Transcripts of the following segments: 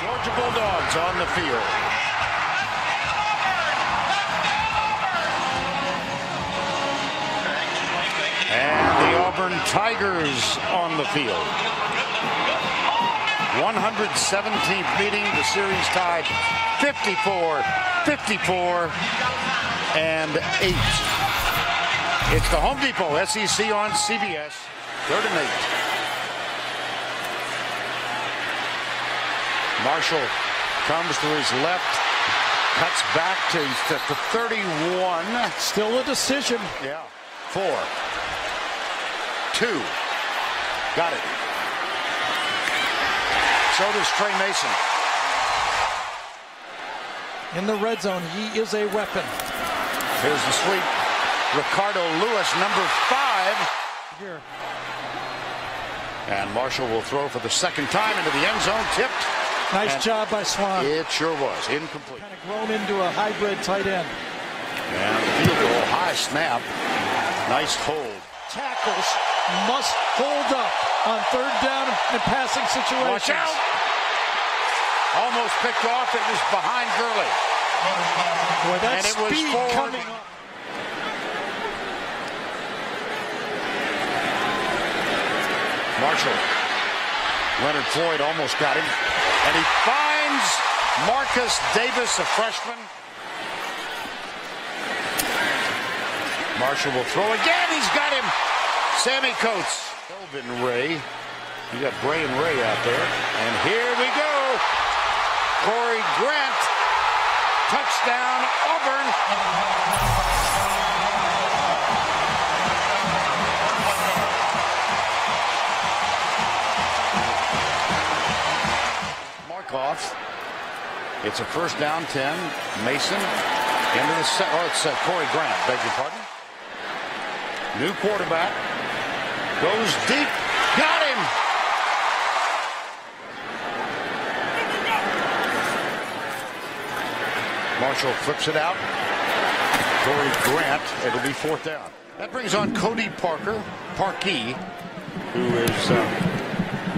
Georgia Bulldogs on the field. And the Auburn Tigers on the field. 117th meeting, the series tied 54-54 and 8. It's the Home Depot, SEC on CBS, 3rd and 8. Marshall comes to his left, cuts back to 31. Still a decision. Yeah. 4. 2. Got it. So does Trey Mason. In the red zone, he is a weapon. Here's the sweep. Ricardo Lewis, number 5. Here. And Marshall will throw for the second time into the end zone. Tipped. Nice job by Swan. It sure was. Incomplete. Kind of grown into a hybrid tight end. And the field goal, high snap. Nice hold. Tackles must hold up on 3rd down and passing situations. Watch out! Almost picked off. It was behind Gurley. Boy, that and it was forward. Coming up. Marshall. Leonard Floyd almost got him. And he finds Marcus Davis, a freshman. Marshall will throw again. He's got him. Sammy Coates. Elvin Ray. You got Bray and Ray out there. And here we go. Corey Grant. Touchdown, Auburn. Off. It's a 1st down 10. Mason into the set. Oh, it's Corey Grant. Beg your pardon. New quarterback goes deep. Got him. Marshall flips it out. Corey Grant. It'll be 4th down. That brings on Cody Parkey, who is.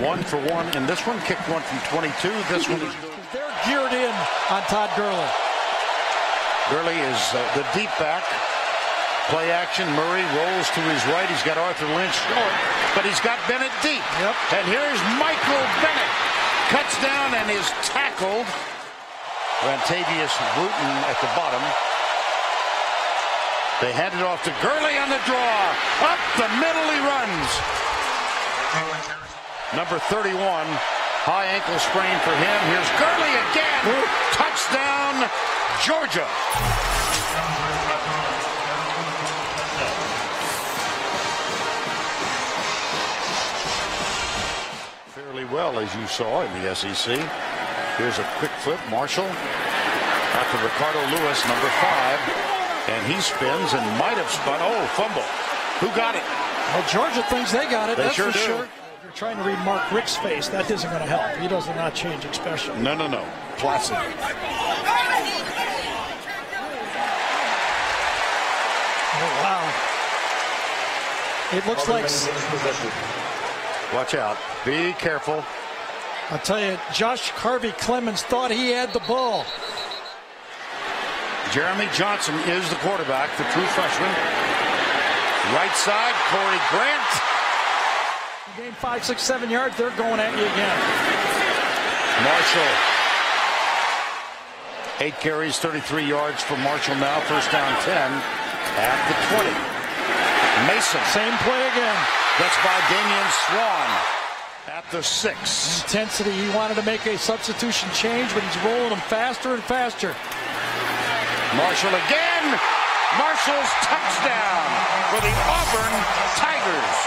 1 for 1 in this one. Kicked one from 22. This one is good. They're geared in on Todd Gurley. Gurley is the deep back. Play action. Murray rolls to his right. He's got Arthur Lynch short, but he's got Bennett deep. Yep. And here's Michael Bennett. Cuts down and is tackled. Rantavius Wooten at the bottom. They hand it off to Gurley on the draw. Up the middle he runs. Number 31, high ankle sprain for him. Here's Gurley again. Touchdown, Georgia. Fairly well, as you saw in the SEC. Here's a quick flip, Marshall. After Ricardo Lewis, number 5. And he spins and might have spun. Oh, fumble. Who got it? Well, Georgia thinks they got it. That's for sure. Trying to read Mark Rick's face, that isn't going to help. He does not change expression. No. Placid. Oh, wow. It looks like. Watch out. Be careful. I'll tell you, Josh Harvey Clemens thought he had the ball. Jeremy Johnson is the quarterback, the true freshman. Right side, Corey Grant. Game 5, 6, 7 yards, they're going at you again. Marshall. 8 carries, 33 yards for Marshall now. 1st down 10 at the 20. Mason. Same play again. That's by Damian Swan at the 6. Intensity. He wanted to make a substitution change, but he's rolling them faster and faster. Marshall again. Marshall's touchdown for the Auburn Tigers.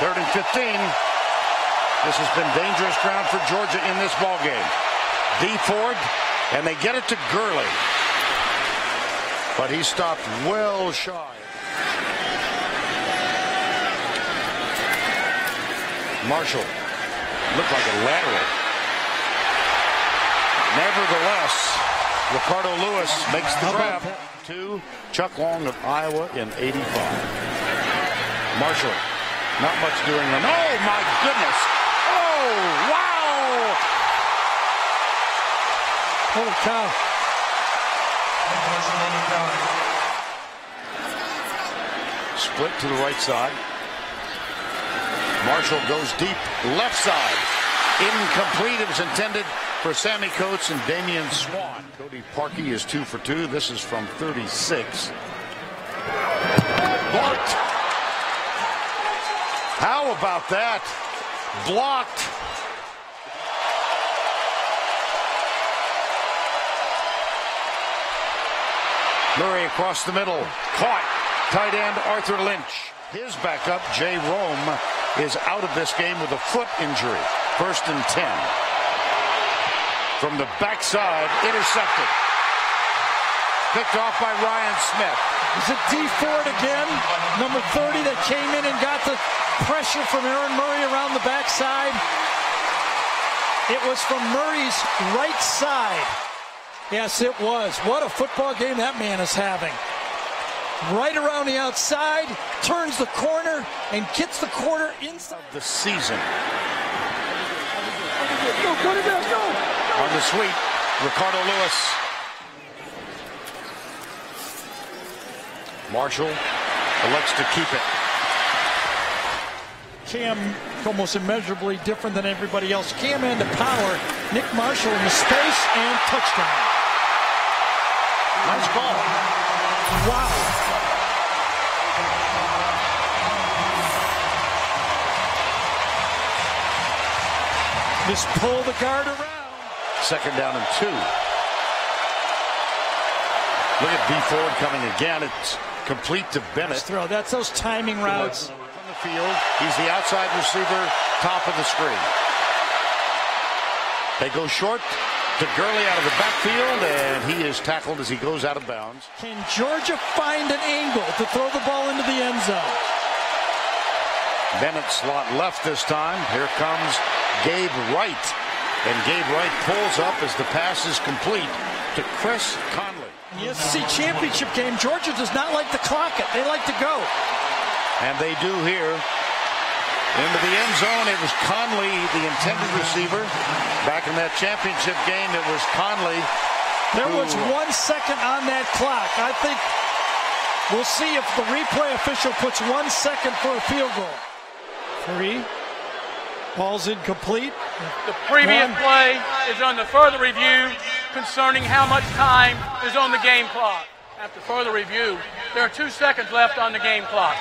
Third and 15. This has been dangerous ground for Georgia in this ballgame. D. Ford, and they get it to Gurley. But he stopped well shy. Marshall looked like a lateral. Nevertheless, Ricardo Lewis makes the grab to Chuck Long of Iowa in 85. Marshall, not much doing them. Oh, my goodness. Oh, wow. Holy cow. Split to the right side. Marshall goes deep left side. Incomplete. It was intended for Sammy Coates and Damian Swan. Cody Parkey is 2 for 2. This is from 36. Blocked. How about that? Blocked. Murray across the middle. Caught. Tight end Arthur Lynch. His backup, Jay Rome, is out of this game with a foot injury. 1st and 10. From the backside, intercepted. Picked off by Ryan Smith. Is it D Ford again? Number 30 that came in and got the pressure from Aaron Murray around the backside. It was from Murray's right side. Yes, it was. What a football game that man is having. Right around the outside, turns the corner, and gets the corner inside. Of the season. On the sweep, Ricardo Lewis. Marshall elects to keep it. Cam almost immeasurably different than everybody else. Cam into power. Nick Marshall into space and touchdown. Nice ball. Wow. Just pull the guard around. 2nd down and 2. Look at B Ford coming again. It's complete to Bennett. Throw. That's those timing routes. On the field, he's the outside receiver, top of the screen. They go short to Gurley out of the backfield, and he is tackled as he goes out of bounds. Can Georgia find an angle to throw the ball into the end zone? Bennett slot left this time. Here comes Gabe Wright, and Gabe Wright pulls up as the pass is complete to Chris Conley. The SEC championship game, Georgia does not like to clock it. They like to go. And they do here. Into the end zone, it was Conley, the intended receiver. Back in that championship game, it was Conley. There was 1 second on that clock. I think we'll see if the replay official puts 1 second for a field goal. 3. Ball's incomplete. The previous play is under further review concerning how much time is on the game clock. After further review, there are 2 seconds left on the game clock.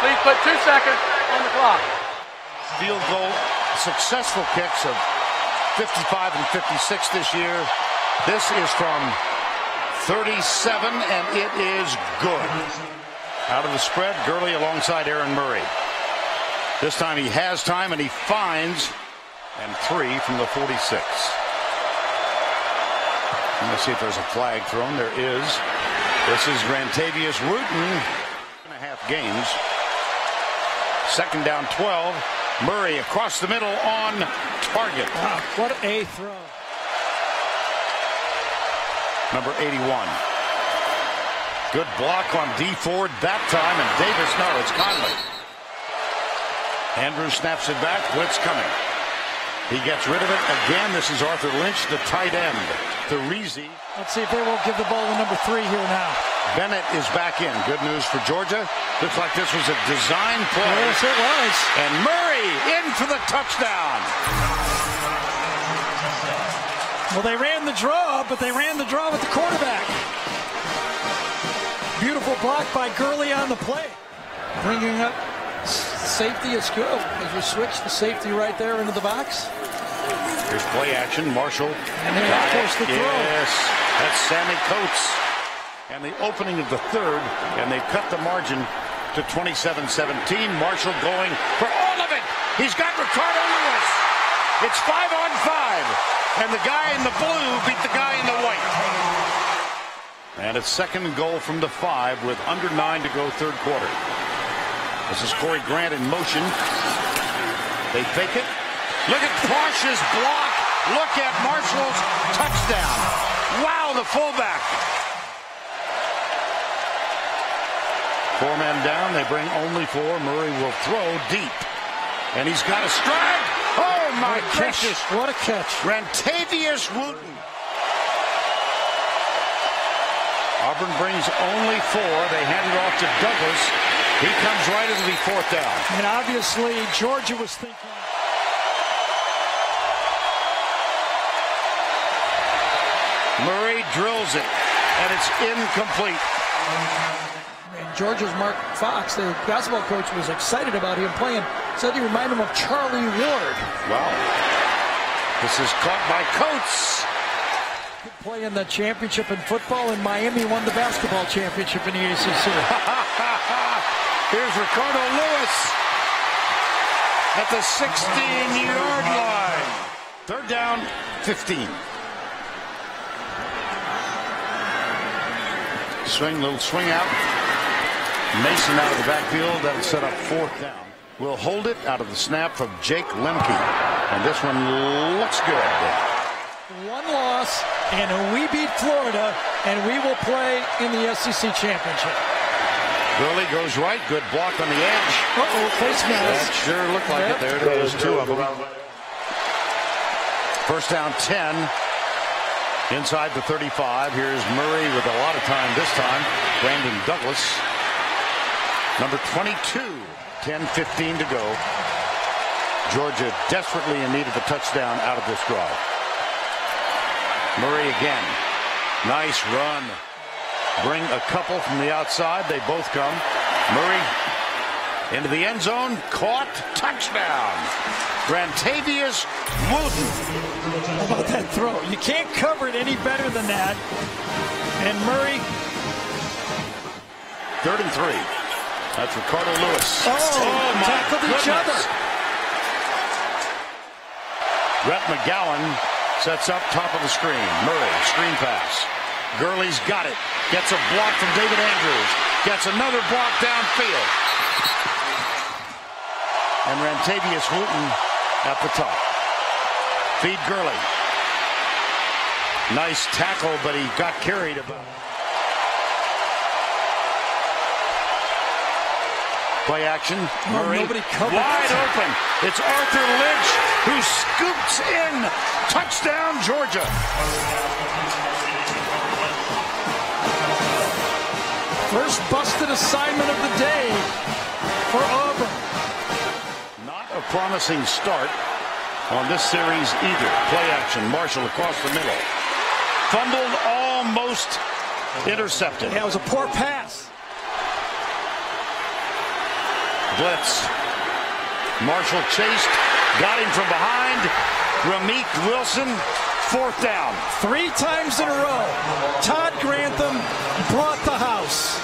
Please put 2 seconds on the clock. Field goal successful kicks of 55 and 56 this year. This is from 37, and it is good. Out of the spread, Gurley alongside Aaron Murray. This time he has time, and he finds, and 3 from the 46. I'm going to see if there's a flag thrown. There is. This is Rantavius Wooten. 2.5 games. 2nd down 12. Murray across the middle on target. Wow, what a throw. Number 81. Good block on D Ford that time, and Davis, no, it's Conley. Andrews snaps it back. Blitz coming. He gets rid of it again. This is Arthur Lynch, the tight end. Therese. Let's see if they won't give the ball to number 3 here now. Bennett is back in. Good news for Georgia. Looks like this was a design play. Yes, it was. And Murray in for the touchdown. Well, they ran the draw, but they ran the draw with the quarterback. Beautiful block by Gurley on the play. Bringing up safety is good as we switch the safety right there into the box. Here's play action. Marshall. And then of course the throw. Yes, that's Sammy Coates. And the opening of the 3rd, and they cut the margin to 27-17. Marshall going for all of it. He's got Ricardo Lewis. It's 5 on 5, and the guy in the blue beat the guy in the white. And it's 2nd and goal from the 5 with under 9 to go, 3rd quarter. This is Corey Grant in motion. They fake it. Look at Parsh's block. Look at Marshall's touchdown. Wow, the fullback. 4 men down. They bring only 4. Murray will throw deep. And he's got a strike. Oh, my goodness. What a catch. Rantavius Wooten. Auburn brings only 4. They hand it off to Douglas. He comes right into the 4th down. And obviously, Georgia was thinking. Murray drills it, and it's incomplete. And Georgia's Mark Fox, their basketball coach, was excited about him playing. Said he reminded him of Charlie Ward. Wow. This is caught by Coates. Play in the championship in football, and Miami won the basketball championship in the ACC. Here's Ricardo Lewis at the 16-yard line. 3rd down, 15. Swing, little swing out. Mason out of the backfield. That'll set up 4th down. We'll hold it out of the snap from Jake Lemke. And this one looks good. 1 loss, and we beat Florida, and we will play in the SEC championship. Gurley goes right. Good block on the edge. Uh-oh, face mask. That sure looked like it. There it is, 2 of them. 1st down, 10. Inside the 35, here's Murray with a lot of time this time. Brandon Douglas, number 22, 10:15 to go. Georgia desperately in need of a touchdown out of this drive. Murray again. Nice run. Bring a couple from the outside. They both come. Murray into the end zone. Caught. Touchdown. Rantavius Wooten. How about that throw? You can't cover it any better than that. And Murray. 3rd and 3. That's Ricardo Lewis. Oh my tackled goodness. Each other. Rhett McGowan sets up top of the screen. Murray, screen pass. Gurley's got it. Gets a block from David Andrews. Gets another block downfield. And Rantavius Wooten at the top. Feed Gurley. Nice tackle, but he got carried about. Play action. Murray wide open. It's Arthur Lynch who scoops in. Touchdown, Georgia. First busted assignment of the day for Auburn. Not a promising start on this series either. Play action. Marshall across the middle. Fumbled, almost intercepted. That was a poor pass. Blitz. Marshall chased. Got him from behind. Ramik Wilson. 4th down. 3 times in a row. Todd Grantham brought the house.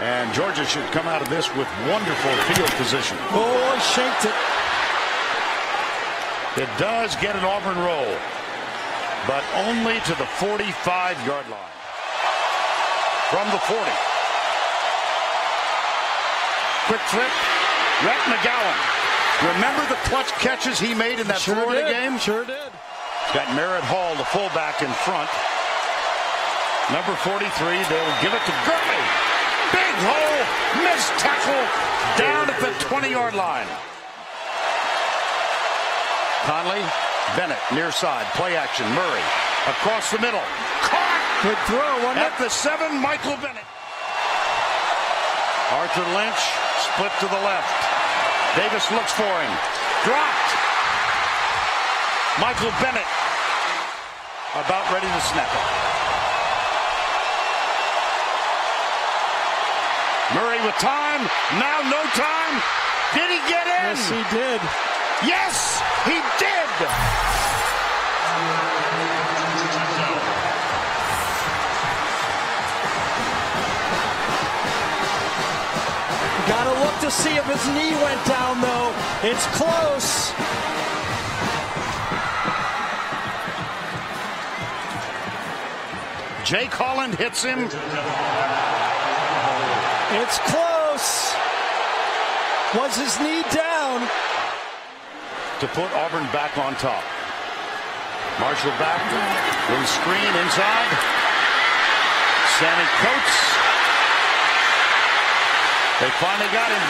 And Georgia should come out of this with wonderful field position. Oh, he shanked it. It does get an Auburn roll, but only to the 45-yard line. From the 40. Quick flip. Rhett McGowan. Remember the clutch catches he made in that Florida game? Sure did. Got Merritt Hall, the fullback, in front. Number 43, they'll give it to Gurley. Big hole, missed tackle, down at the 20-yard line. Conley, Bennett, near side, play action, Murray, across the middle, caught, good throw, at the 7, Michael Bennett. Arthur Lynch, split to the left, Davis looks for him, dropped, Michael Bennett, about ready to snap it. Murray with time, now no time, did he get in? Yes, he did. Yes, he did! Gotta look to see if his knee went down, though. It's close. Jake Holland hits him. It's close. Was his knee down? To put Auburn back on top. Marshall back, little screen inside. Sammy Coates. They finally got him.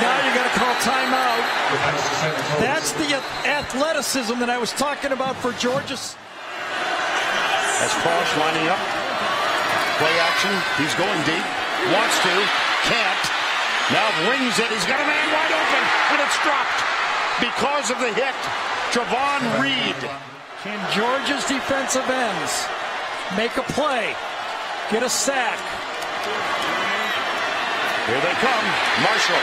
Now you got to call timeout. That's the athleticism that I was talking about for Georgia. That's Fox lining up. Play action. He's going deep. Wants to. Can't. Now wings it. He's got a man wide open. And it's dropped because of the hit. Javon Reed. Can Georgia's defensive ends make a play? Get a sack. Here they come. Marshall.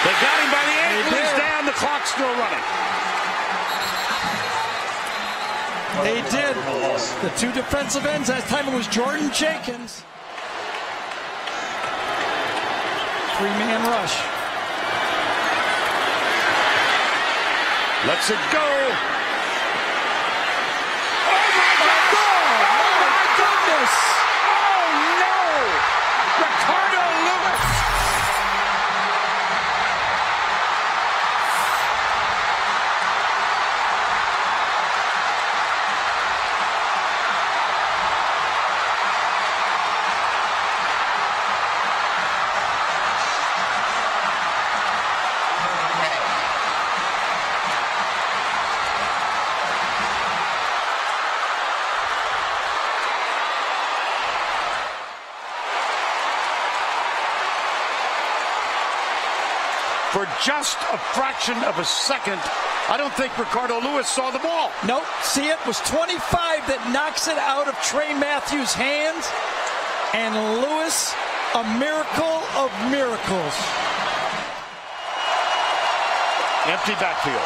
They got him by the ankle. He's down. The clock's still running. They did. The two defensive ends. That time it was Jordan Jenkins. Three-man rush. Let's it go. Oh, my God. Oh, my goodness. Oh, no. Ricardo Lewis. For just a fraction of a second, I don't think Ricardo Lewis saw the ball. Nope. See, it was 25 that knocks it out of Trey Matthews' hands. And Lewis, a miracle of miracles. Empty backfield.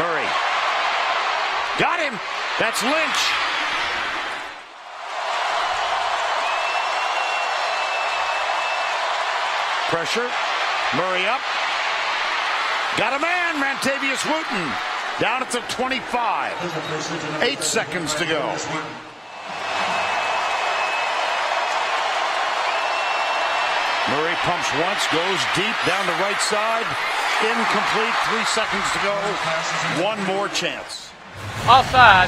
Murray. Got him. That's Lynch. Pressure. Murray up. Got a man, Rantavius Wooten. Down at the 25. 8 seconds to go. Murray pumps once, goes deep down the right side. Incomplete. 3 seconds to go. One more chance. Offside.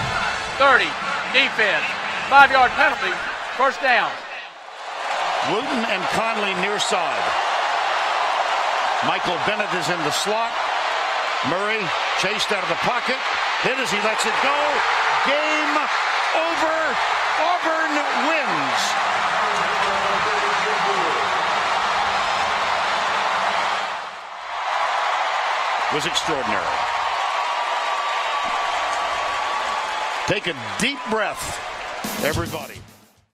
30. Defense. 5-yard penalty. First down. Wooten and Conley near side. Michael Bennett is in the slot. Murray chased out of the pocket. Hit as he lets it go. Game over. Auburn wins. It was extraordinary. Take a deep breath, everybody.